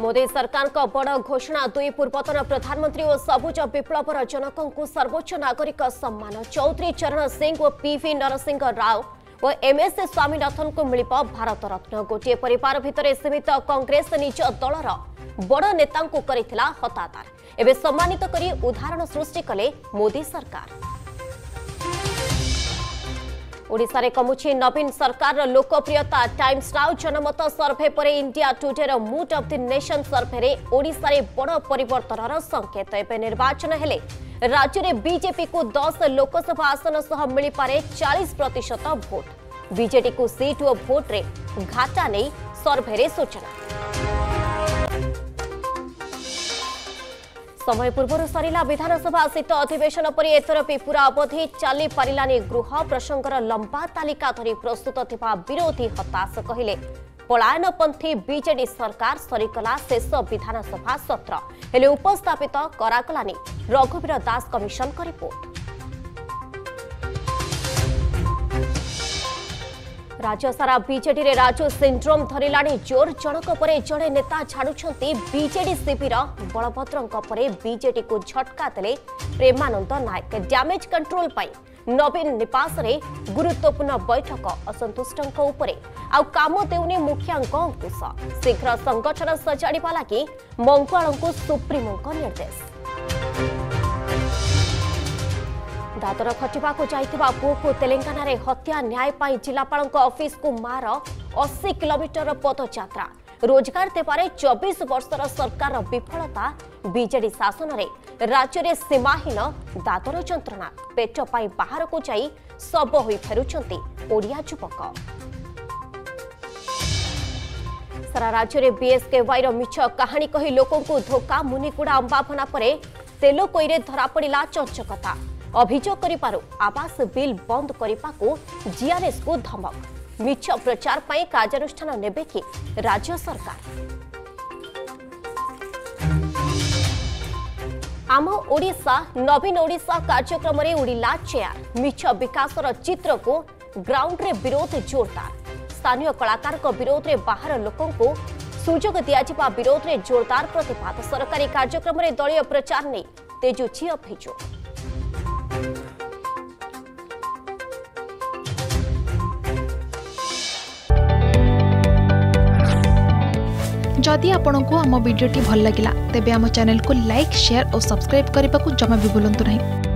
मोदी सरकार का बड़ घोषणा दुई पूर्वतन प्रधानमंत्री और सबुज विप्लवर जनक सर्वोच्च नागरिक सम्मान चौधरी चरण सिंह और पीवी नरसिंह राव और एमएस स्वामीनाथन को मिल भारत रत्न। गोटे परिवार भितर सीमित कांग्रेस निज दलर बड़ नेता करता हतादार एवं सम्मानित करी उदाहरण सृष्टि कले मोदी सरकार। ओडिशारे कमुची नवीन सरकार लोकप्रियता। टाइम्स नाउ जनमत सर्भे पर इंडिया टुडेर mood of the nation survey रे ओडिशारे बड़ परिवर्तनर संकेत। एवं निर्वाचन हेले राज्य रे बीजेपी को 10 लोकसभा आसन सह मिली पारे 40% वोट। बीजेडी को सीट और वोट रे घाटा नहीं सर्भे रे सूचना। समय पूर्व सरिला विधानसभा शीत अधिवेशन पर एथर पूरा अवधि चली पारानी। गृह प्रसंगर लंबा तालिका धरी प्रस्तुत थिबा विरोधी हताश। कहिले पलायनपंथी बीजेडी सरकार सरीकला शेष विधानसभा सत्र हेले उपस्थापित करागलानी। रघुवीर दास कमिशन का रिपोर्ट। राज्य सारा बीजेडी रे राजू सिंड्रोम धरिलाणी जोर। जनक परे जड़े नेता छाड़ुछंती बीजेडी शिविर। बलभद्रंक परे बीजेडी को झटका देले प्रेमानंद नायक। डैमेज कंट्रोल पाई नवीन निवास रे गुरुत्वपूर्ण बैठक। असंतुष्टंक उपरे आउ काम देउने मुखियांक अंकुश। शीघ्र संगठन सजाड़वा लगी मंगुआलंकु सुप्रीमोंक निर्देश। दादर खटिबाकु जाइथिबा पुओकु तेलंगाना हत्या न्याय पाई जिलापालंक ऑफिस को मार। 80 किलोमीटर पदयात्रा। रोजगार देबारे 24 वर्षर सरकार विफलता। बीजेडी शासन में राज्य में सीमाहीन दादर यंत्रणा। पेट पाई बाहर को जाई सब होई फेरुचंती ओडिया युवक। सारा राज्य में बीएसकेवाई रो मिछ कहानी कही लोकों को धोखा। मुनिकुड़ा अंबाभना परे तेलो कोइरे धरा पड़िला चंचकता। अभियोग करिपारो आवास बिल बंद करिपाको जीआरएस को धमक। मिछ प्रचार पाई कार्यानुष्ठान नेबे कि राज्य सरकार। आम ओडिशा नवीन ओडिशा कार्यक्रम रे उड़िला चेयर। मिछ विकासर चित्र को ग्राउंड रे विरोध जोरदार। स्थानीय कलाकार को विरोध रे बाहर लोकों को सुजोग दिया विरोध रे जोरदार प्रतिवाद। सरकारी कार्यक्रम रे दलीय प्रचार ने तेजुची अभियोग। जदि आपंक आम भिडी भल लगा तेब आम चैनल को लाइक, शेयर और सब्सक्राइब करने को जमा भी बुलां नहीं।